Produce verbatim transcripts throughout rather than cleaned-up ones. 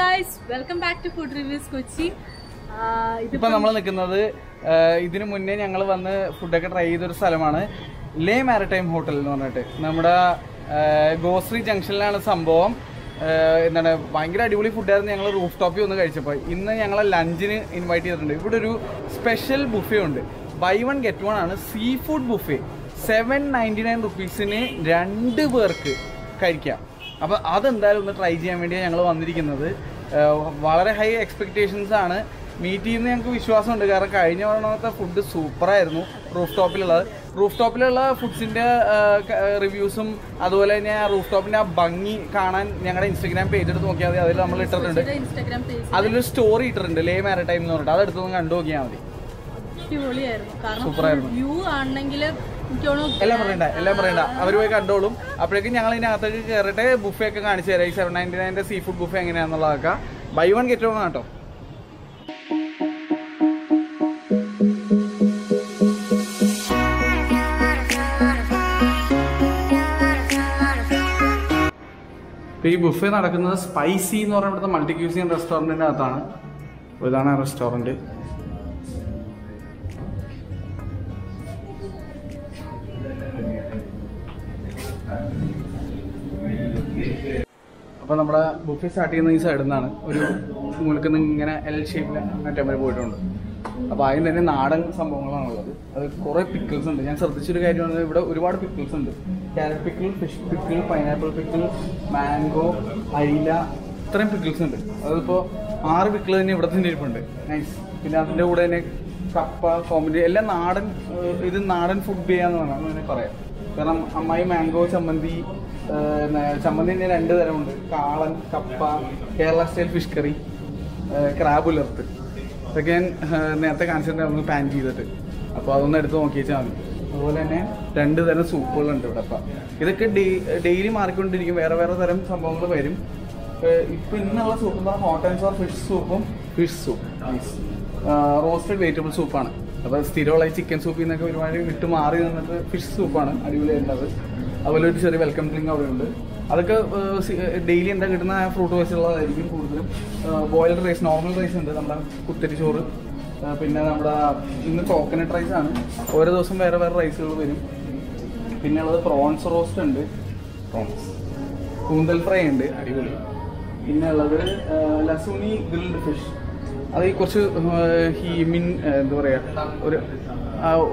guys, welcome back to Food Reviews Kochi. Uh, this is the food at Le Maritime Hotel. Goshree Junction Bangra food at rooftop. Invited special buffet. Buy one get one seafood buffet. seven ninety-nine rupees in two work. Now, we try to try high expectations. We have food super rooftop. Rooftop reviews rooftop Instagram page. Instagram story maritime. Elaboranda, Elaboranda. Every week at Dolum, a pregnant Yangalina buffet can share seven ninety nine the seafood buffet in Analaga. Buy one get one out. The buffet is spicy in the multi cuisine restaurant in Athana with an restaurant. We have a buffet sat on this side. We have an L shape. We have a pickles. We have pickles. Carrot pickle, fish pickle, pineapple pickle, mango, ayla. We have pickles. We have a nice. Something in under the round, Kalan, Kappa, Kerala style fish curry, crab. Again, Nathan answered the panty that it. Upon that, okay, tender than a soup pull under the papa. It's a daily market to give wherever the rim, some of the verim. It's been a soup, hot and soft fish soup, fish soup, roasted vegetable soup. Stereolized chicken soup in the community with tomorrow and fish soup. Welcome drink out of daily and the fruit was boiled rice, normal rice, and the coconut rice, or those rice will prawns roast and prawns, kundal fry and lasuni grilled fish. I mean,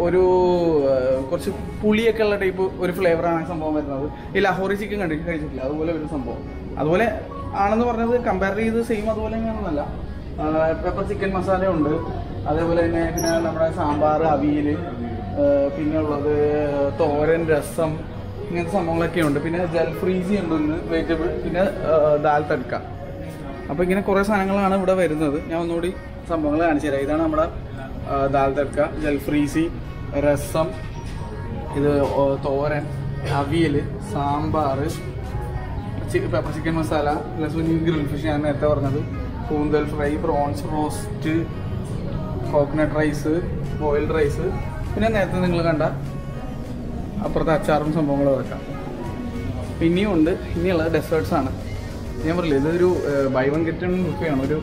ഒരു പുളിയൊക്കെയുള്ള type ഒരു flavour ആണ് സംഭവം വരുന്നത്. ഈ ലഹോറി chicken കണ്ടിട്ടില്ല അതുപോലെ ഒരു സംഭവം. അതുപോലെ ആണെന്ന് പറഞ്ഞത് കമ്പയർ ചെയ്ത് സെയിം അതുപോലെ തന്നെയാണെന്നല്ല. പെപ്പർ ചിക്കൻ മസാല ഉണ്ട്. അതേപോലെ തന്നെ പിന്നെ നമ്മുടെ സാമ്പാർ, അവിയൽ, പിന്നെ ഉള്ളത് തോരൻ, രസം ഇങ്ങനത്തെ സംഭവങ്ങളൊക്കെ ഉണ്ട്. പിന്നെ ജൽ ഫ്രീസി ഉണ്ട് വെജിറ്റബിൾ പിന്നെ ദാൽ തടുക്ക. അപ്പോൾ ഇങ്ങനെ കുറേ സാധനങ്ങളാണ് ഇവിടെ വരുന്നത്. ഞാൻ ഒന്നുകൂടി സംഭവങ്ങൾ കാണിച്ചു തരാം. ഇതാണ് നമ്മുടെ dal tadka, jal freezi, rasam, thoran, aviyal, sambar, pepper chicken masala, lasuni grilled fish, kundal fry, prawns roast, coconut rice, boiled rice. Pinne netha ningal kanda appuratha acharum sambhavangal varaka. Pinne undu inniyulla desserts aanu. Njan parille idu oru buy one get one buffet aanu, oru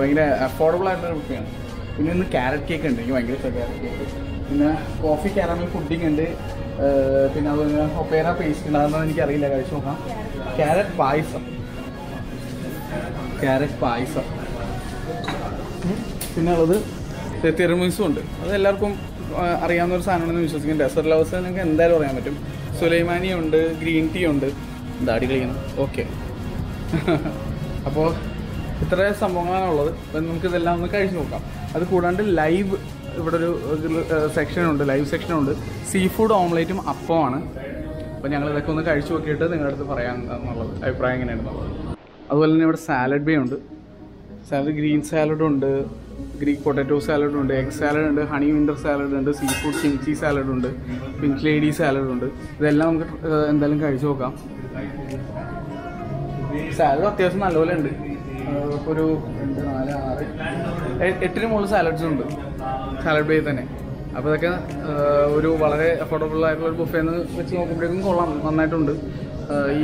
vayangara affordable aayittu buffet aanu. There is a carrot cake, there is coffee caramel pudding, there is a opera paste, carrot paisa, carrot paisa, there is tiramisu. Dessert lovers, Suleimani, green tea, okay. There are some people who are not going to be live section. Live section seafood omelette. I have a salad. Salad, green salad, Greek potato salad, egg salad, honey winter salad, seafood kimchi salad, pink lady salad. Salad is not low. eight salads in the salad bay. Then I was affordable buffet, which one night on the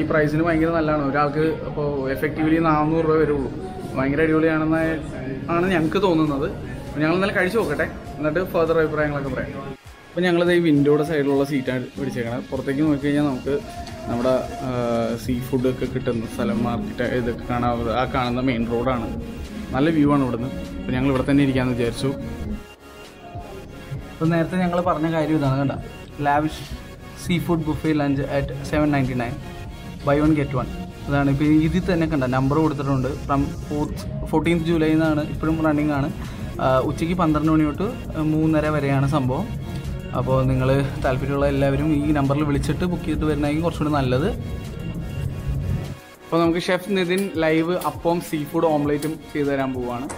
price in my effectively. ഭയങ്കര അടിപൊളിയാണെന്നായി ആണ് ഞങ്ങൾക്ക് തോന്നുന്നത്. അപ്പോൾ ഞങ്ങൾ ഇന്നലെ കഴിച്ചു നോക്കട്ടെ, എന്നിട്ട് ഫർദർ അഭിപ്രായങ്ങളൊക്കെ പറയാം. അപ്പോൾ ഞങ്ങളത് ഈ വിൻഡോയുടെ സൈഡിലുള്ള സീറ്റാണ് പിടിച്ചേക്കണത്. പുറത്തേക്ക് നോക്കിക്കഴിഞ്ഞാൽ നമുക്ക് നമ്മുടെ സീ ഫുഡൊക്കെ കിട്ടുന്ന സ്ഥലം, മാർക്കറ്റ്, ഇതൊക്കെ കാണാവുന്നത്. ആ കാണുന്ന മെയിൻ റോഡാണ്, നല്ല വ്യൂ ആണ് ഇവിടുന്ന്. അപ്പോൾ ഞങ്ങൾ ഇവിടെ തന്നെ ഇരിക്കാമെന്ന് വിചാരിച്ചു. അപ്പോൾ നേരത്തെ ഞങ്ങൾ പറഞ്ഞ കാര്യം ഇതാണ്, കണ്ട lavish seafood buffet lunch at seven ninety nine buy one get one. അതാണ് ഇപ്പോൾ ഇതിൽ തന്നെ കണ്ട നമ്പർ കൊടുത്തിട്ടുണ്ട്. ഫ്രം ഫോർത്ത് ഫോർട്ടീൻത്ത് ജൂലൈ എന്നാണ്, ഇപ്പോഴും റണ്ണിങ് ആണ്. ഉച്ചയ്ക്ക് പന്ത്രണ്ട് മണി തൊട്ട് മൂന്നര വരെയാണ് സംഭവം. അപ്പോൾ നിങ്ങൾ താല്പര്യമുള്ള എല്ലാവരും ഈ നമ്പറിൽ വിളിച്ചിട്ട് ബുക്ക് ചെയ്തിട്ട് വരുന്നതായിരിക്കും കുറച്ചുകൂടി നല്ലത്. അപ്പോൾ നമുക്ക് ഷെഫ് നിതിൻ ലൈവ് അപ്പവും സീ ഫുഡ് ഓംലേറ്റും ചെയ്തു തരാൻ പോവുകയാണ്.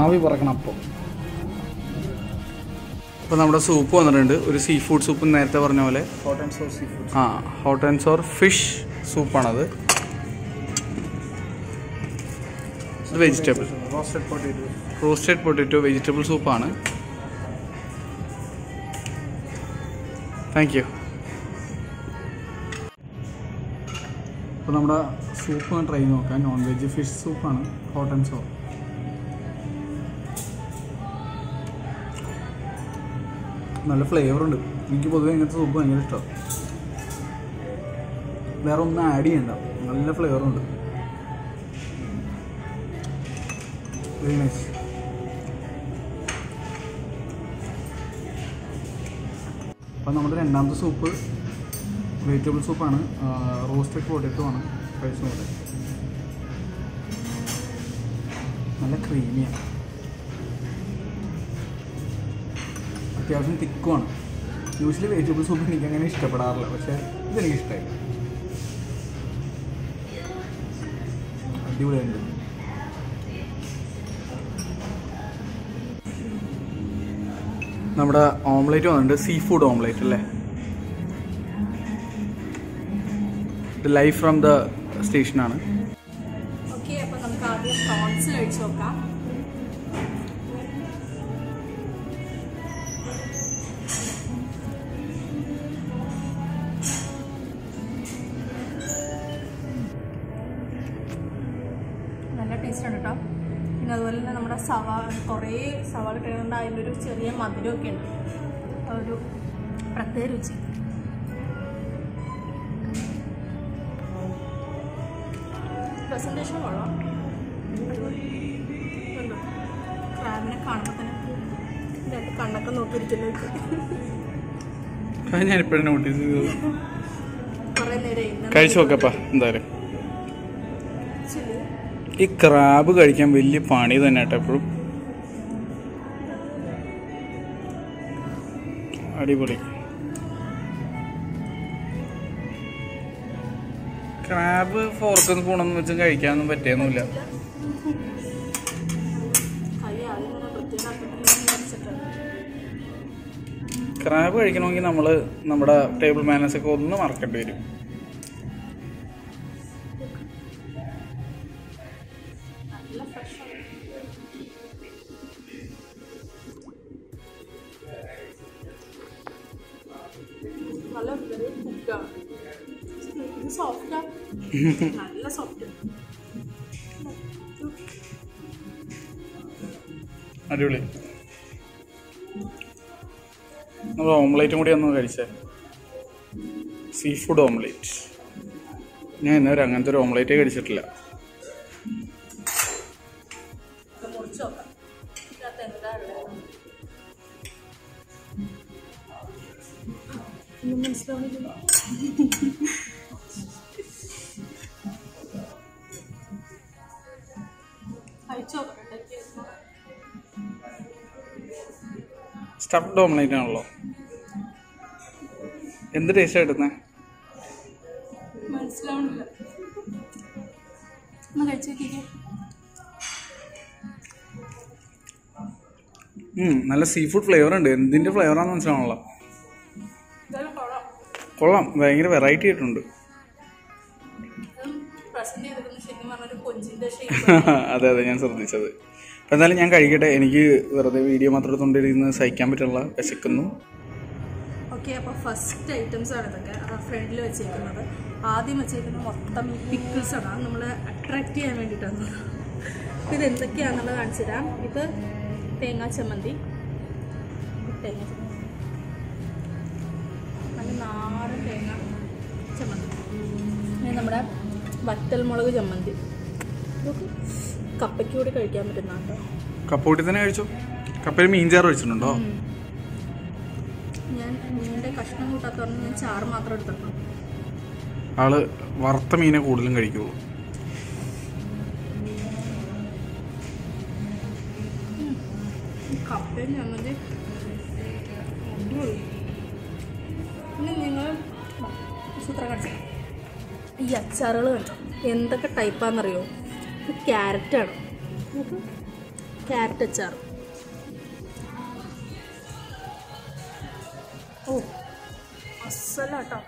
ആവി പറക്കണം. അപ്പോൾ അപ്പോൾ നമ്മുടെ സൂപ്പ് വന്നിട്ടുണ്ട്, ഒരു സീ ഫുഡ് സൂപ്പ്. നേരത്തെ പറഞ്ഞ പോലെ hot and sour seafood, ആ ഹോട്ട് ആൻഡ് സോർ ഫിഷ് സൂപ്പാണത്. ഇത് vegetable roasted potato roasted potato vegetable സൂപ്പാണ്. Thank you. അപ്പോൾ നമ്മുടെ സൂപ്പ് ട്രൈ നോക്കാം. നോൺ വെജ് ഫിഷ് സൂപ്പാണ്, ഹോട്ട് ആൻഡ് സോർ. നല്ല ഫ്ലേവറുണ്ട്. എനിക്ക് പൊതുവെ ഇങ്ങനത്തെ സൂപ്പ് ഭയങ്കര ഇഷ്ടമാണ്. വേറെ ഒന്നും ആഡ് ചെയ്യണ്ട, നല്ല ഫ്ലേവറുണ്ട്. Very nice. അപ്പം നമ്മുടെ രണ്ടാമത്തെ സൂപ്പ് വെജിറ്റബിൾ സൂപ്പാണ്, റോസ്റ്റഡ് പൊട്ടേറ്റോ ആണ് കഴിച്ചു നോട്ടെ. നല്ല ക്രീമിയാണ്, അത്യാവശ്യം തിക്കുമാണ്. യൂഷ്വലി വെജിറ്റബിൾ സൂപ്പ് എനിക്ക് അങ്ങനെ ഇഷ്ടപ്പെടാറില്ല, പക്ഷേ ഇതെനിക്ക് ഇഷ്ടമായി. അടിപൊളിയായിട്ട് നമ്മുടെ ഓംലേറ്റ് വന്നിട്ടുണ്ട്, സീ ഫുഡ് ഓംലേറ്റ് അല്ലേ. ഇത് ലൈവ് ഫ്രം ദ സ്റ്റേഷനാണ്. പിന്നെ അതുപോലെ തന്നെ നമ്മുടെ സവാള, കുറേ സവാള കിട്ടുന്നുണ്ട്. അതിൻ്റെ ഒരു ചെറിയ മധുരമൊക്കെ ഉണ്ട്, ഒരു പ്രത്യേക രുചി. പ്രസൻറ്റേഷൻ കൊള്ളാം. ക്രാബിനെ കാണുമ്പോൾ തന്നെ ഇതായിട്ട് കണ്ണൊക്കെ നോക്കിയിരിക്കുന്നത് കുറേ നേരം കഴിച്ചു നോക്കപ്പാ. എന്തായാലും ഈ ക്രാബ് കഴിക്കാൻ വലിയ പണി തന്നെ കേട്ടോ. എപ്പോഴും അടിപൊളി ക്രാബ്. ഫോർക്ക് സ്പൂണെന്ന് വെച്ചും കഴിക്കാനൊന്നും പറ്റിയൊന്നുമില്ല. ക്രാബ് കഴിക്കണമെങ്കിൽ നമ്മൾ നമ്മുടെ ടേബിൾ മാനേഴ്സ് ഒക്കെ ഒന്ന് മറക്കേണ്ടി വരും. നല്ല സോഫ്റ്റ്, അടിപൊളി. നമ്മൾ ഓംലേറ്റും കൂടി ഒന്ന് കഴിച്ചേ, സീ ഫുഡ് ഓംലേറ്റ്. ഞാൻ ഇന്നേവരെ അങ്ങനത്തെ ഒരു ഓംലേറ്റേ കഴിച്ചിട്ടില്ല. സ്റ്റഫ്ഡ് ഓംലേറ്റ് ആണല്ലോ. എന്ത് ടേസ്റ്റ് കിട്ടുന്നേ മനസ്സിലാവുന്നില്ല. ഒന്ന് കഴിച്ചു നോക്കിക്കേ. നല്ല സീ ഫുഡ് ഫ്ലേവർ ഉണ്ട്. എന്തിൻ്റെ ഫ്ലേവറാണെന്ന് മനസ്സിലാവണല്ലോ. കൊള്ളാം, ഭയങ്കര വെറൈറ്റി ആയിട്ടുണ്ട്. കൊഞ്ചിന്റെ ഷേപ്പ്. അതെ അതെ ഞാൻ ശ്രദ്ധിച്ചത്. അപ്പം എന്തായാലും ഞാൻ കഴിക്കട്ടെ, എനിക്ക് വെറുതെ വീഡിയോ മാത്രം എടുത്തുകൊണ്ടിരുന്ന് സഹിക്കാൻ പറ്റുള്ള വിശക്കുന്നു. ഓക്കെ, അപ്പോൾ ഫസ്റ്റ് ഐറ്റംസ് ആണ് ഇതൊക്കെ ഫ്രണ്ടിൽ വെച്ചേക്കുന്നത്. ആദ്യം വെച്ചേക്കുന്നത് മൊത്തം ഈ പിക്കിൾസാണ്, അത് നമ്മളെ അട്രാക്റ്റ് ചെയ്യാൻ വേണ്ടിയിട്ടാണ്. അപ്പോൾ ഇത് എന്തൊക്കെയാണെന്നുള്ളത് കാണിച്ചു തരാം. ഇത് തേങ്ങാ ചമ്മന്തി, തേങ്ങ നല്ല നാടൻ തേങ്ങ ചമ്മന്തി, പിന്നെ നമ്മുടെ വറ്റൽ മുളക് ചമ്മന്തി. ഇതൊക്കെ കപ്പയ്ക്ക് കൂടി കഴിക്കാൻ പറ്റുന്നുണ്ടോ? കപ്പ കൂടി തന്നെ കഴിച്ചു. കപ്പയിൽ മീൻ ചാറ് കഴിച്ചിട്ടുണ്ടോ? ഞാൻ മീനിൻ്റെ കഷ്ണം കൂട്ടാത്തവരെ ഞാൻ ചാറ് മാത്രം എടുത്തിട്ടുണ്ട്. ആള് വറുത്ത മീനെ കൂടുതലും കഴിക്കുള്ളൂ. കപ്പയും ചമ്മന്തി. പിന്നെ നിങ്ങൾ സൂത്രം കടിച്ചോ, ഈ അച്ചാറുകൾ കണ്ടോ എന്തൊക്കെ ടൈപ്പാണെന്നറിയോ? ക്യാരറ്റാണ്, ക്യാരറ്റ് അച്ചാർ. ഓ അസലാട്ടോ.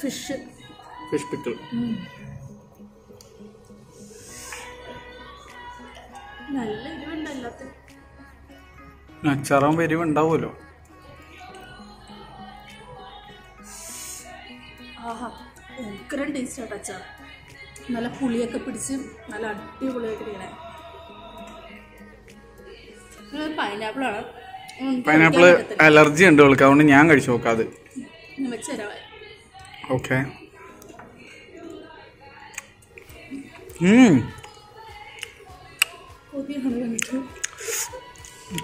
ഫിഷ് ഫിഷ് പിക്കിൾ, നല്ല എരിവുണ്ടല്ലോ അച്ചാറാകുമ്പോൾ, എരിവുണ്ടാവുമല്ലോ. ആഹാ, ഭയങ്കര ടേസ്റ്റ് ആട്ടോ അച്ചാർ, നല്ല പുളിയൊക്കെ പിടിച്ച് നല്ല അടിപൊളിയായിട്ട് ഇരിക്കണേ. പൈനാപ്പിളാണ്, പൈനാപ്പിൾ അലർജി ഉണ്ട് അവൾക്ക്, അതുകൊണ്ട് ഞാൻ കഴിച്ചു നോക്കാതെ. ഓക്കെ,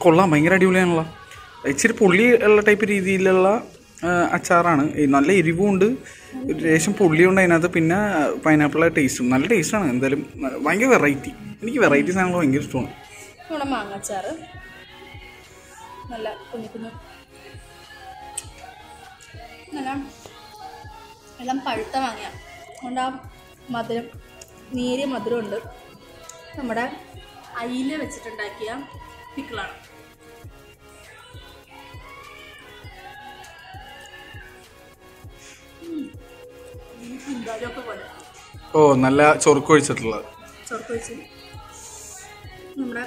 കൊള്ളാം, ഭയങ്കര അടിപൊളിയാണല്ലോ. ഇച്ചിരി പുള്ളി ഉള്ള ടൈപ്പ് രീതിയിലുള്ള അച്ചാറാണ്, നല്ല എരിവും ഉണ്ട്, ലേശം പുള്ളിയുണ്ട് അതിനകത്ത്, പിന്നെ പൈനാപ്പിളെ ടേസ്റ്റും നല്ല ടേസ്റ്റാണ്. എന്തായാലും ഭയങ്കര വെറൈറ്റി, എനിക്ക് വെറൈറ്റി സാധനങ്ങൾ ഭയങ്കര ഇഷ്ടമാണ്. നമ്മുടെ മാങ്ങാച്ചാറ് നല്ല കുഞ്ഞു കുഞ്ഞു, നല്ല എല്ലാം പഴുത്ത മാങ്ങയാണ്, അതുകൊണ്ട് ആ മധുരം, നേരിയ മധുരമുണ്ട്. നമ്മുടെ അയില വെച്ചിട്ടുണ്ടാക്കിയ പിക്കിളാണ്. ഓ നല്ല ചൊറുക്ക് ഒഴിച്ചിട്ടുള്ള, ചൊറുക്ക് ഒഴിച്ച് നമ്മുടെ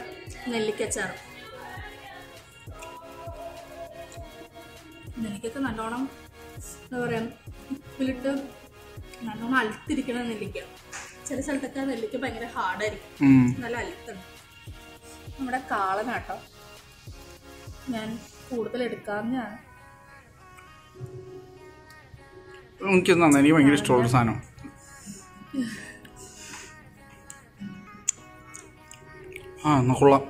നെല്ലിക്കച്ചാറ്, നെല്ലിക്കൊക്കെ നല്ലോണം എന്താ പറയുക, ഉപ്പിലിട്ട് നല്ലോണം അലുത്തിരിക്കണം നെല്ലിക്ക. ചില സ്ഥലത്തൊക്കെ നെല്ലിക്ക ഭയങ്കര ഹാർഡായിരിക്കും, നല്ല അലുത്തുണ്ട്. നമ്മുടെ കാളനാട്ടോ, ഞാൻ കൂടുതൽ എടുക്കാവുന്നതാണ്. എനിക്ക് ഭയങ്കര ഇഷ്ടമുള്ള സാധനം. ആ എന്നാ കൊള്ളാം,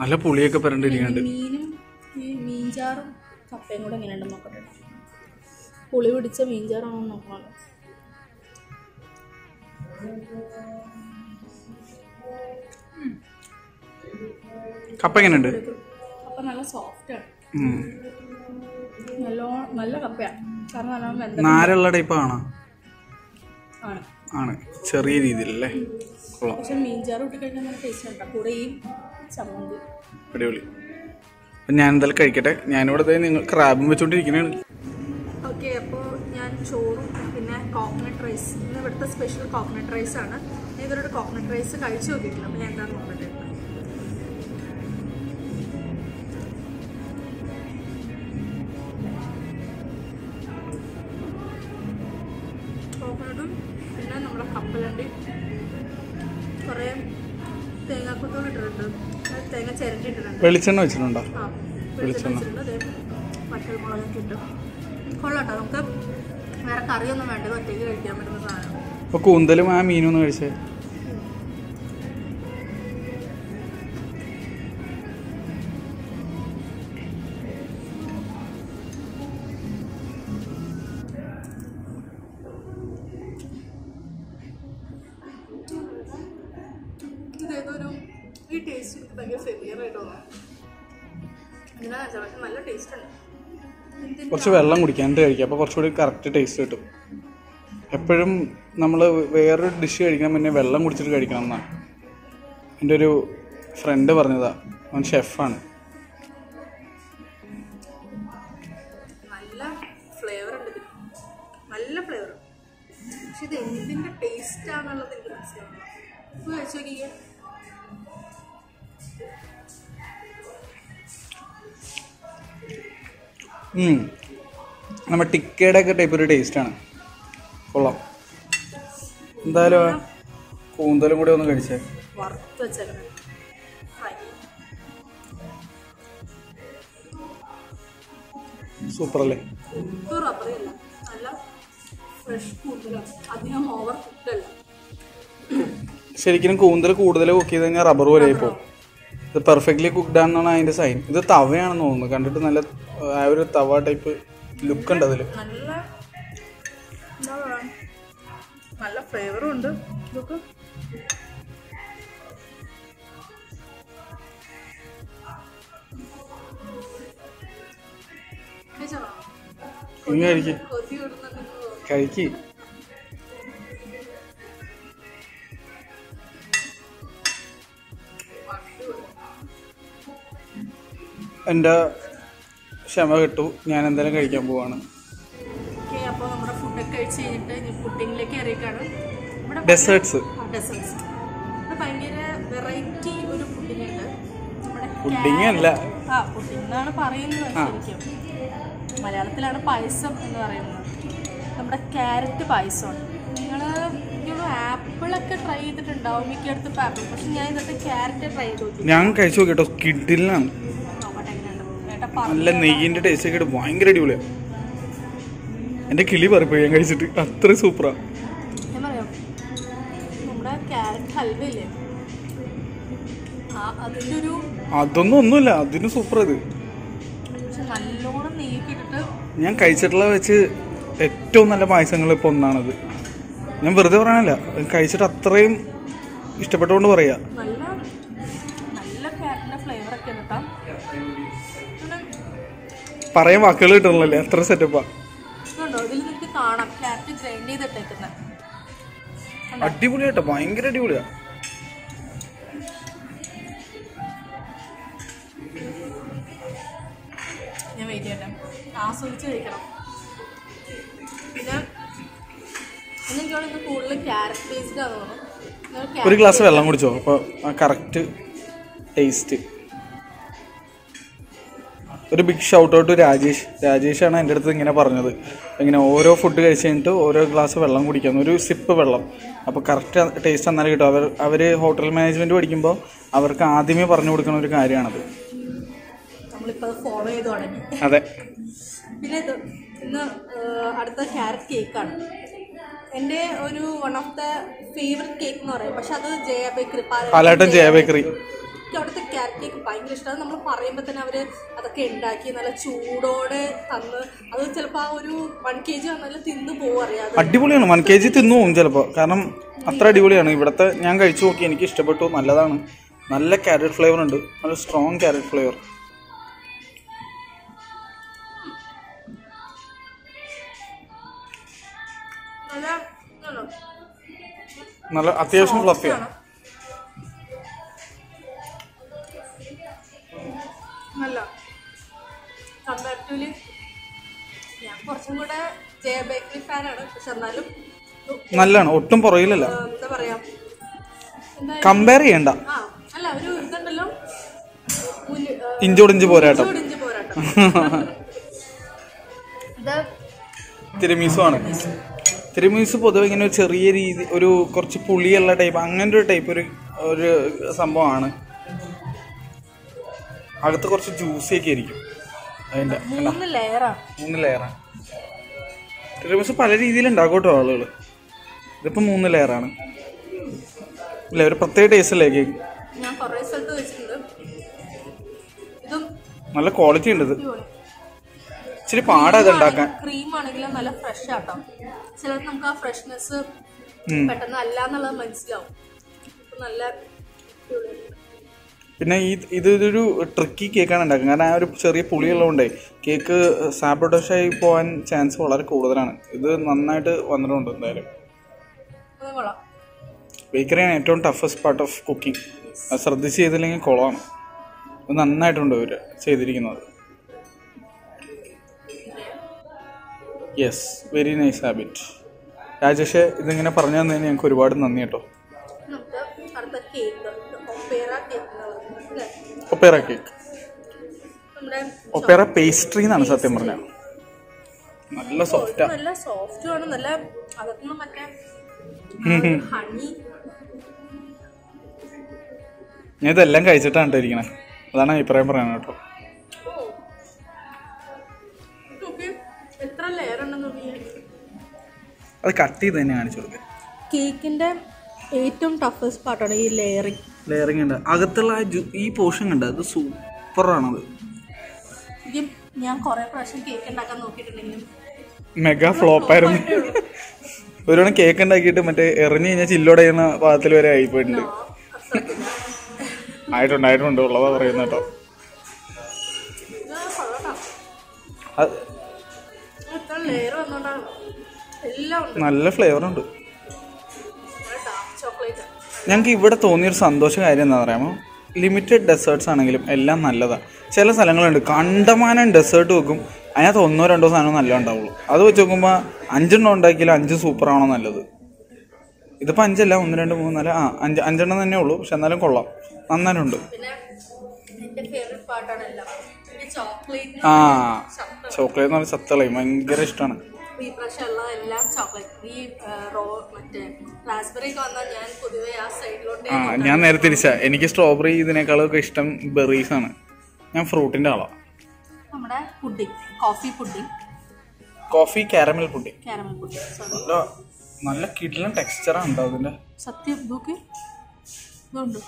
നല്ല പുളിയൊക്കെ പരണ്ടിരിക്കുന്നുണ്ട്. മീനും ഈ മീൻചാറും കപ്പയും കൂടെ എങ്ങനെയുണ്ട് നോക്കട്ടെ. പുളി പിടിച്ച മീൻചാറാണോ നോക്കണം. കപ്പ എങ്ങനെയുണ്ട്? കപ്പ നല്ല സോഫ്റ്റാണ്, നല്ല നല്ല കപ്പയാണ്, കാരണം നല്ല നാരുള്ള ടൈപ്പാണ്, ആണ് ചെറിയ രീതിയിലല്ലേ. പക്ഷെ മീൻചാറ് ഇട്ട് കഴിഞ്ഞാൽ നല്ല ടേസ്റ്റ് ഉണ്ടാവും, കൂടെ ഈ ചമ്മന്തി അടിപൊളി. അപ്പം ഞാൻ എന്തായാലും കഴിക്കട്ടെ, ഞാനിവിടെ നിങ്ങൾ ക്രാബും വെച്ചോണ്ടിരിക്കണാണ്. ഓക്കെ, അപ്പോൾ ഞാൻ ചോറും പിന്നെ കോക്കനട്ട് റൈസ്, ഇന്ന് ഇവിടുത്തെ സ്പെഷ്യൽ കോക്കനട്ട് റൈസ് ആണ്. ഞാൻ ഇവരോട് കോക്കനട്ട് റൈസ് കഴിച്ചു നോക്കിയിട്ടില്ല, അപ്പം ഞാൻ എന്താണെന്ന് നോക്കട്ടെ. കോക്കനട്ടും പിന്നെ നമ്മുടെ കപ്പലണ്ടി, കുറേ തേങ്ങാക്കൊത്തുകൾ ഇട്ടിട്ടുണ്ട്, തേങ്ങ ചിരണ്ടി ഇട്ടിട്ടുണ്ട്, വെളിച്ചെണ്ണ വെച്ചിട്ടുണ്ടോ? ആ വെളിച്ചെണ്ണ വെച്ചിട്ടുണ്ട്, വറ്റൽ മുളകൊക്കെ ഇട്ടു. കൊള്ളാട്ടോ, നമുക്ക് വേറെ കറിയൊന്നും വേണ്ട, ഒറ്റയ്ക്ക് കഴിക്കാൻ പറ്റുന്ന സാധനം. അപ്പോൾ കൂന്തലും ആ മീനൊന്നും കഴിച്ചേ. ഈ ടേസ്റ്റ് എനിക്ക് ഭയങ്കര ഫെമിലിയർ ആയിട്ട് തോന്നുന്നു, നല്ല ടേസ്റ്റ് ഉണ്ട്. കുറച്ച് വെള്ളം കുടിക്കാണ്ട് കഴിക്കുക, അപ്പോൾ കുറച്ചുകൂടി കറക്റ്റ് ടേസ്റ്റ് കിട്ടും. എപ്പോഴും നമ്മൾ വേറൊരു ഡിഷ് കഴിക്കണം പിന്നെ വെള്ളം കുടിച്ചിട്ട് കഴിക്കണം എന്നാണ് എൻ്റെ ഒരു ഫ്രണ്ട് പറഞ്ഞതാ, അവൻ ഷെഫാണ്. നല്ല ഫ്ലേവർ ഉണ്ട്, നല്ല flavour the taste so here. Hmm. I'm a ticket type of taste. Hello. Super. Super. Fresh food. Adhigam overcooked alla. Serikkum koondal koodale cook cheythenga rubber pole ipo. It perfectly cooked ആണ് എന്നാണ് അതിന്റെ sign. ഇത് തവയാണെന്ന് തോന്നുന്നു. കണ്ടിട്ട് നല്ല ആ ഒരു തവ type look ഉണ്ട് അതില്. നല്ല നല്ല ഫ്ലേവറും ഉണ്ട്. നോക്ക്. കേച്ചോ. ഇങ്ങേരിക്ക്. Kaiki and a shamagatu, Yan and the Kaikabuana. Okay, upon the food, a kite change in pudding like a record. Desserts. Desserts. But I made a variety with a pudding and a pudding and la. Ah, pudding, not a parade. My other pies up in the arena. Carrot bison. You know, apple like a try it and down, we get the pepper. But carrot try it. Young Kaisho get a kid till now. Let me get a second wine gradually. And a killiver paying a city after supra. I don't know, Nulla, didn't supra. Young Kaisatla. I don't know if I am going to go to the house. I am going to go to the house. I am going to go to the house. I am going to go to the house. I I think you have to put the carrot paste down. Put a glass of alum, a correct taste. A big shout out to Rajesh. Rajesh and I did the thing in a parnell. In over food, I sent over a glass of alum, would you sip of alum? A correct taste and our hotel management would kimbo, our Kadime Parnu would come to Kariana. Follow it on. That's a carrot cake. One of the favorite cakes is Jaya Bakery. That's Jaya Bakery. That's a carrot cake. That's a carrot cake. That's a നല്ല അത്യാവശ്യം ഫ്ലഫിയാണ് നല്ല comparatively ഞാൻ കുറച്ചും കൂടെ Jaya bakery fan ആണ് പക്ഷെ എന്നാലും നല്ലാണ് ഒട്ടും പുറകിലല്ല എന്താ പറയാ കമ്പയർ ചെയ്യണ്ട ആ അല്ല ഒരു ഇതുണ്ടല്ലോ ഇഞ്ചോടിഞ്ച് പോരാട്ടം ഇഞ്ചോടിഞ്ച് പോരാട്ടം ദാ തിരമീസോ ആണ് Tiramisu പൊതുവെ ഇങ്ങനെ ഒരു ചെറിയ രീതി ഒരു കുറച്ച് പുളിയുള്ള ടൈപ്പ് അങ്ങനെ ഒരു ടൈപ്പ് ഒരു ഒരു സംഭവമാണ് അകത്ത് കുറച്ച് ജ്യൂസിയൊക്കെ ആയിരിക്കും അതിൻ്റെ മൂന്ന് ലെയറാണ് മൂന്ന് ലെയറാണ് tiramisu പല രീതിയിലുണ്ടാക്കും കേട്ടോ ആളുകൾ ഇതിപ്പോൾ മൂന്ന് ലെയറാണ് ഇല്ല ഒരു പ്രത്യേക ടേസ്റ്റല്ലേ കേക്ക് ഞാൻ കുറേ സ്ഥലത്ത് വെച്ചിട്ടുണ്ട് ഇതും നല്ല ക്വാളിറ്റി ഉണ്ട് ഇത് It's cream and fresh. It's freshness. It's a tricky cake. It's a very cake. It's a sabotage chance. Bakery is the toughest part of cooking. This is a column. It's a Yes, very nice habit. Rajesh ഇതിങ്ങനെ പറഞ്ഞു തന്നതിന് ഞങ്ങൾക്ക് ഒരുപാട് നന്ദി കേട്ടോ. Opera cake, Opera pastry എന്നാണ് സത്യം പറഞ്ഞത്. നല്ല സോഫ്റ്റ് നല്ല സോഫ്റ്റ് ആണ്, നല്ല അതൊന്നും മറ്റേ ഹണി. ഞാൻ ഇതെല്ലാം കഴിച്ചിട്ടാണ് കേട്ടോ ഇരിക്കണേ, അതാണ് അഭിപ്രായം പറയാൻ കേട്ടോ. അത് കട്ട് ചെയ്ത് തന്നെ കാണിച്ചു കൊടുക്കുക. കേക്കിന്റെ ഏറ്റവും ടഫസ്റ്റ് പാർട്ടാണ് ഈ ലെയറിങ്. ലെയറിങ് ഉണ്ട് അകത്തുള്ള ഈ പോർഷൻ ഉണ്ട്, അത് സൂപ്പറാണത്. ഞാൻ കുറെ പ്രാവശ്യം കേക്ക് ഉണ്ടാക്കാൻ നോക്കിയിട്ടുണ്ടെങ്കിലും മെഗാ ഫ്ലോപ്പായിരുന്നു. ഒരുപാട് കേക്ക് ഉണ്ടാക്കിയിട്ട് മറ്റേ എറിഞ്ഞു കഴിഞ്ഞാൽ ചില്ലോടയുന്ന ഭാഗത്തിൽ വരെ ആയിപ്പോയിട്ടുണ്ട്. ആയിട്ടുണ്ട് ആയിട്ടുണ്ട് ഉള്ളതാ പറയുന്ന കേട്ടോ. നല്ല ഫ്ലേവറുണ്ട്. ഞങ്ങൾക്ക് ഇവിടെ തോന്നിയൊരു സന്തോഷ കാര്യം എന്താണെന്ന് പറയാമോ, ലിമിറ്റഡ് ഡെസേർട്ട്സ് ആണെങ്കിലും എല്ലാം നല്ലതാണ്. ചില സ്ഥലങ്ങളുണ്ട് കണ്ടമാനം ഡെസേർട്ട് വെക്കും, അതിനകത്ത് ഒന്നോ രണ്ടോ സാധനം നല്ല ഉണ്ടാവുള്ളൂ. അത് വെച്ച് നോക്കുമ്പോൾ അഞ്ചെണ്ണം ഉണ്ടാക്കിയാലും അഞ്ച് സൂപ്പറാണോ നല്ലത്. ഇതിപ്പോൾ അഞ്ചല്ല, ഒന്ന് രണ്ട് മൂന്ന് നാല് ആ അഞ്ച് അഞ്ചെണ്ണം തന്നെ ഉള്ളൂ. പക്ഷെ എന്നാലും കൊള്ളാം, നന്നായിട്ടുണ്ട്. ആ ചോക്ലേറ്റ് എന്ന് പറഞ്ഞാൽ സത്തളയും ഭയങ്കര ഇഷ്ടമാണ്. ഈ പ്രാവശ്യമുള്ള എല്ലാം ചോക്ലേറ്റ്. ഈ റോ മറ്റേ റാസ്ബെറി ഒക്കെ വന്നാൽ ഞാൻ പൊതുവെ ആ സൈഡിലോട്ട്. ഞാൻ നേരെ തിരിച്ചാ, എനിക്ക് സ്ട്രോബെറി ഇതിനേക്കാളൊക്കെ ഇഷ്ടം ബെറീസ് ആണ്. ഞാൻ ഫ്രൂട്ടിന്റെ ആളാണ്. നമ്മുടെ pudding, coffee pudding, coffee caramel pudding, caramel pudding നല്ല നല്ല കിടിലൻ ടെക്സ്ചറാണ് ഉണ്ടോ അതിന്റെ. സത്യം നോക്കി ഇതുണ്ട്.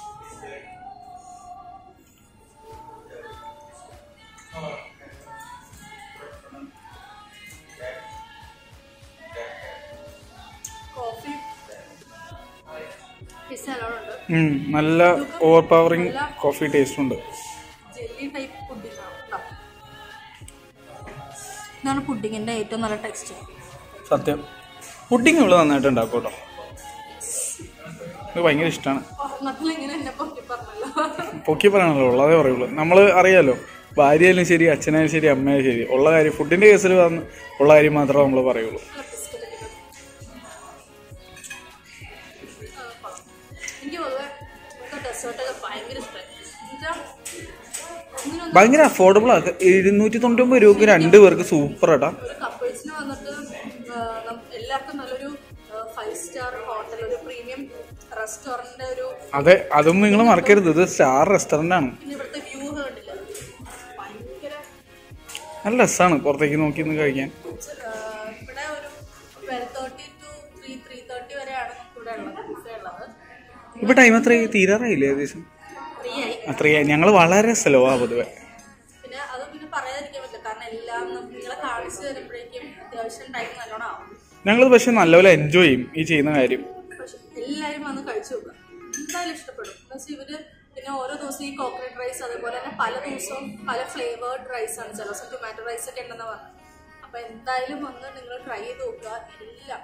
നല്ല ഓവർ പവറിങ് കോഫി ടേസ്റ്റ് ഉണ്ട്. സത്യം പുഡിങ് ഇവിടെ നന്നായിട്ട് ഉണ്ടാക്കും കേട്ടോ, ഇത് ഭയങ്കര ഇഷ്ടമാണ്. പൊക്കി പറയാണല്ലോ, ഉള്ളതേ പറയുള്ളൂ. നമ്മൾ അറിയാമല്ലോ, ഭാര്യയായാലും ശരി അച്ഛനായാലും ശരി അമ്മയായാലും ശരി ഉള്ള കാര്യം, ഫുഡിൻ്റെ കേസിൽ വന്ന് ഉള്ള കാര്യം മാത്രമേ നമ്മൾ പറയുള്ളൂ. ഭയങ്കര അഫോർഡബിൾ ആണ്. ഇരുന്നൂറ്റി തൊണ്ണൂറ്റൊമ്പത് രൂപക്ക് രണ്ടു പേർക്ക് സൂപ്പർ ആട്ടാ. അതെ, അതും നിങ്ങൾ മറക്കരുത്, ഇത് സ്റ്റാർ റെസ്റ്റോറന്റ് ആണ്. നല്ല രസമാണ് പുറത്തേക്ക് നോക്കി നിന്ന് കഴിക്കാൻ. ഇപ്പൊ ടൈം എത്ര തീരാറായില്ലേ? ഏകദേശം അത്രയായി. ഞങ്ങൾ വളരെ സ്ലോ ആ പൊതുവെ. ഞങ്ങളത് പക്ഷെ നല്ലപോലെ എൻജോയ് ചെയ്യും ഈ ചെയ്യുന്ന കാര്യം. ഓരോ ദിവസം ഈ കോക്കനട്ട് റൈസ്, അതേപോലെ തന്നെ പല ദിവസവും പല ഫ്ലേവേർഡ് റൈസ് ആണ്, ചില ദിവസം ടൊമാറ്റോ റൈസ് ഒക്കെ ഉണ്ടെന്ന് പറഞ്ഞു. അപ്പൊ എന്തായാലും വന്ന് നിങ്ങൾ ട്രൈ ചെയ്ത് നോക്കുക. എല്ലാം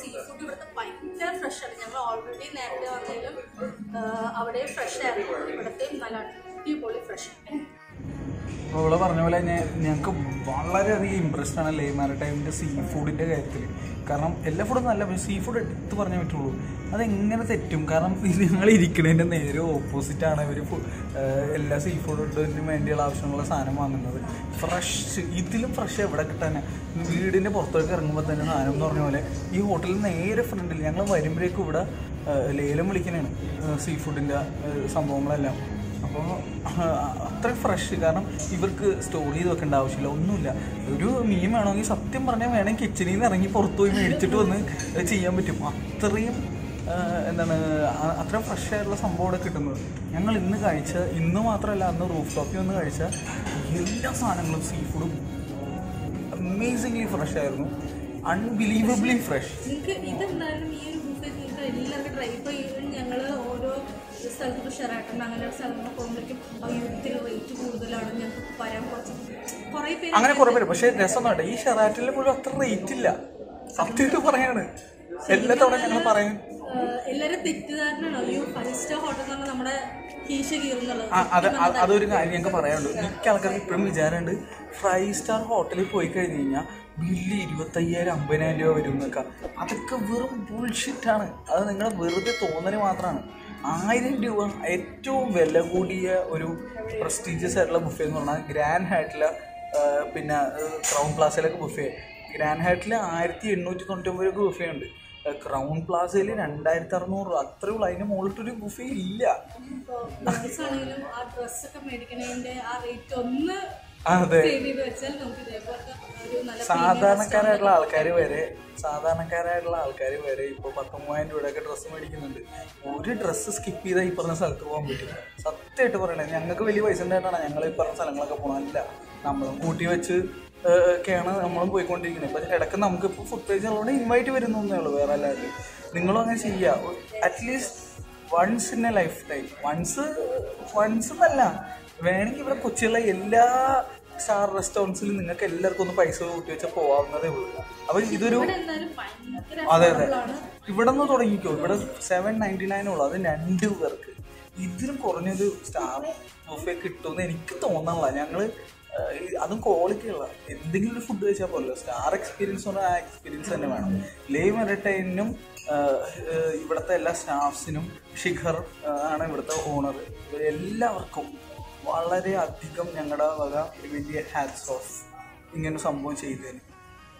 സീ ഫുഡ് ഇവിടുത്തെ ഭയങ്കര ഫ്രഷ് ആണ്. ഞങ്ങൾ ഓൾറെഡി നേരത്തെ വന്നാലും അവിടെ ഫ്രഷ് ആയിരുന്നു, ഇവിടുത്തെ നല്ല അടിപൊളി ഫ്രഷ്. അവള് പറഞ്ഞ പോലെ ഞങ്ങൾക്ക് വളരെയധികം ഇമ്പ്രസ്ഡ് ആണ് ലേ മാരിടൈമിൻ്റെ സീ ഫുഡിൻ്റെ കാര്യത്തിൽ. കാരണം എല്ലാ ഫുഡും നല്ല, സീ ഫുഡ് എടുത്ത് പറഞ്ഞേ പറ്റുള്ളൂ. അതെങ്ങനെ തെറ്റും? കാരണം ഞങ്ങൾ ഇരിക്കുന്നതിൻ്റെ നേരെ ഓപ്പോസിറ്റാണ് ഇവർ എല്ലാ സീ ഫുഡിന് വേണ്ടിയുള്ള ആവശ്യമുള്ള സാധനം വാങ്ങുന്നത്. ഫ്രഷ്, ഇതിലും ഫ്രഷ് എവിടെ കിട്ടാനാ? വീടിൻ്റെ പുറത്തേക്ക് ഇറങ്ങുമ്പോൾ തന്നെ സാധനം എന്ന് പറഞ്ഞ പോലെ ഈ ഹോട്ടലിൽ നേരെ ഫ്രണ്ടിൽ ഞങ്ങൾ വരുമ്പോഴേക്കും ഇവിടെ ലേലം വിളിക്കുന്നതാണ് സീ ഫുഡിൻ്റെ സംഭവങ്ങളെല്ലാം. അപ്പോൾ അത്രയും ഫ്രഷ്. കാരണം ഇവർക്ക് സ്റ്റോർ ചെയ്ത് വെക്കേണ്ട ആവശ്യമില്ല, ഒന്നുമില്ല. ഒരു മീൻ വേണമെങ്കിൽ സത്യം പറഞ്ഞാൽ വേണമെങ്കിൽ കിച്ചണിൽ നിന്ന് ഇറങ്ങി പുറത്തു പോയി മേടിച്ചിട്ട് വന്ന് ചെയ്യാൻ പറ്റും. അത്രയും എന്താണ്, അത്രയും ഫ്രഷ് ആയിട്ടുള്ള സംഭവമാണ് കിട്ടുന്നത്. ഞങ്ങൾ ഇന്ന് കഴിച്ച, ഇന്ന് മാത്രമല്ല അന്ന് റൂഫ് ടോപ്പിൽ വന്ന് കഴിച്ച എല്ലാ സാധനങ്ങളും സീ ഫുഡും അമേസിംഗ്ലി ഫ്രഷ് ആയിരുന്നു, അൺബിലീവബ്ലി ഫ്രഷ്. സ്ഥലത്ത് ഇപ്പോൾ ഷെറാട്ടൻ അങ്ങനെയുള്ള സ്ഥലങ്ങൾ പോകുമ്പോഴേക്കും ഇതിന് റേറ്റ് കൂടുതലാണ്. ഞങ്ങൾക്ക് വരാൻ കുറച്ച് കുറേ പേര് അങ്ങനെ കുറേ പേര്. പക്ഷേ രസമൊന്നുമായിട്ട് ഈ ഷെറാട്ടിൽ പോലും അത്ര റേറ്റ് ഇല്ല, സത്യമായിട്ട് പറയാണ്. എല്ലാ തവണ ഞങ്ങൾ പറയും അതൊരു കാര്യം ഞങ്ങൾക്ക് പറയാനുണ്ട്. മിക്ക ആൾക്കാർക്ക് ഇപ്പോഴും വിചാരമുണ്ട് ഫൈവ് സ്റ്റാർ ഹോട്ടലിൽ പോയി കഴിഞ്ഞ് കഴിഞ്ഞാൽ ബില്ല് ഇരുപത്തയ്യായിരം അമ്പതിനായിരം രൂപ വരും എന്നൊക്കെ. അതൊക്കെ വെറും ബുൾഷിറ്റാണ്. അത് നിങ്ങളെ വെറുതെ തോന്നല് മാത്രമാണ്. ആയിരം രൂപ ഏറ്റവും വില കൂടിയ ഒരു പ്രസ്റ്റീജിയസ് ആയിട്ടുള്ള ബുഫേ എന്ന് പറഞ്ഞാൽ ഗ്രാൻഡ് ഹൈറ്റിലെ പിന്നെ ക്രൗൺ പ്ലാസയിലൊക്കെ ബുഫേ. ഗ്രാൻഡ് ഹൈറ്റിൽ ആയിരത്തി എണ്ണൂറ്റി തൊണ്ണൂറ്റൊമ്പത് രൂപ ബുഫേ ഉണ്ട്. ക്രൗൺ പ്ലാസയിൽ രണ്ടായിരത്തി അറുന്നൂറ് രൂപ അത്രേ ഉള്ളൂ. അതിന് മുകളിലൊരു ബുഫേ ഇല്ല. അതെ, സാധാരണക്കാരായിട്ടുള്ള ആൾക്കാർ വരെ സാധാരണക്കാരായിട്ടുള്ള ആൾക്കാർ വരെ ഇപ്പോൾ പത്തൊമ്പതിനായിരം രൂപയുടെയൊക്കെ ഡ്രസ്സ് മേടിക്കുന്നുണ്ട്. ഒരു ഡ്രസ്സ് സ്കിപ്പ് ചെയ്താൽ ഈ പറഞ്ഞ സ്ഥലത്ത് പോകാൻ പറ്റും. സത്യമായിട്ട് പറയണേ, ഞങ്ങൾക്ക് വലിയ പൈസ ഉണ്ടായിട്ടാണ് ഞങ്ങൾ ഈ പറഞ്ഞ സ്ഥലങ്ങളൊക്കെ പോകണമെന്നില്ല. നമ്മളും കൂട്ടി വെച്ച് ഒക്കെയാണ് നമ്മളും പോയിക്കൊണ്ടിരിക്കുന്നത്. ഇപ്പം ഇടയ്ക്ക് നമുക്കിപ്പോൾ ഫുഡ് പേജ് ഉള്ളതുകൊണ്ട് ഇൻവൈറ്റ് വരുന്നു എന്നേ ഉള്ളൂ. വേറെ എല്ലാവരും നിങ്ങളും അങ്ങനെ ചെയ്യുക. At least once in a lifetime, once once എന്നല്ല, വേണമെങ്കിൽ ഇവിടെ കൊച്ചിയുള്ള എല്ലാ സ്റ്റാർ റെസ്റ്റോറൻറ്റ്സിലും നിങ്ങൾക്ക് എല്ലാവർക്കും ഒന്ന് പൈസ കൂട്ടി വെച്ചാൽ പോകാവുന്നതേ ഉള്ളൂ. അപ്പോൾ ഇതൊരു അതെ അതെ ഇവിടെ നിന്ന് തുടങ്ങിക്കോ. ഇവിടെ സെവൻ നയൻറ്റി നയൻ ഉള്ളൂ, അത് രണ്ട് പേർക്ക്. ഇതിലും കുറഞ്ഞൊരു സ്റ്റാർ ബുഫേ കിട്ടുമെന്ന് എനിക്ക് തോന്നണില്ല. ഞങ്ങൾ അതും ക്വാളിറ്റി ഉള്ള എന്തെങ്കിലും ഒരു ഫുഡ് കഴിച്ചാൽ പോലല്ലോ. സ്റ്റാർ എക്സ്പീരിയൻസ് പറഞ്ഞാൽ ആ എക്സ്പീരിയൻസ് തന്നെ വേണം. ലേ മെറിറ്റൈനും ഇവിടുത്തെ എല്ലാ സ്റ്റാഫ്സിനും, ശിഖർ ആണ് ഇവിടുത്തെ ഓണർ, ഇവരെല്ലാവർക്കും വളരെയധികം ഞങ്ങളുടെ വക വലിയ ഹാറ്റ്സ് ഓഫ് ഇങ്ങനെ സംഭവം ചെയ്തതിന്.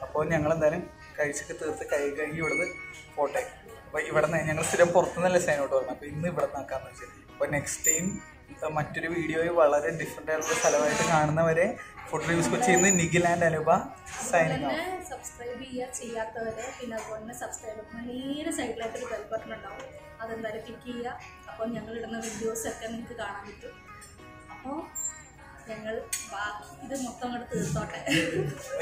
അപ്പോൾ ഞങ്ങളെന്തായാലും കഴിച്ചൊക്കെ തീർത്ത് കൈ കഴുകി ഇവിടുന്ന് പോട്ടെ. അപ്പോൾ ഇവിടെ നിന്ന് ഞങ്ങൾ സ്ഥിരം പുറത്തുനിന്നല്ലേ സൈനോട്ട് പറഞ്ഞത്. അപ്പോൾ ഇന്ന് ഇവിടെ നിന്നാക്കാമെന്ന് വെച്ചാൽ അപ്പോൾ നെക്സ്റ്റ് ടൈം മറ്റൊരു വീഡിയോയിൽ വളരെ ഡിഫറെൻ്റ് ആയിട്ടുള്ള സ്ഥലമായിട്ട് കാണുന്നവരെ ഫുഡ് റിവ്യൂസ് കൊച്ചിന്ന് Nikhil and Anupa signing out. Subscribe ചെയ്യുക ചെയ്യാത്തവരെ, പിന്നെ അതുപോലെ തന്നെ സബ്സ്ക്രൈബ് നേരെ സൈഡിലായിട്ട് ഒരു ബെൽ ബട്ടൺ ഉണ്ടാവും, അതെന്തായാലും ക്ലിക്ക് ചെയ്യുക. അപ്പോൾ ഞങ്ങൾ ഇടുന്ന വീഡിയോസൊക്കെ നിങ്ങൾക്ക് കാണാൻ പറ്റും. അപ്പോൾ ഞങ്ങൾ ബാക്കി ഇത് മൊത്തം അങ്ങോട്ട് തീർത്തോട്ടെ.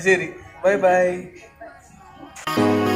ശരി, ബൈ ബൈ.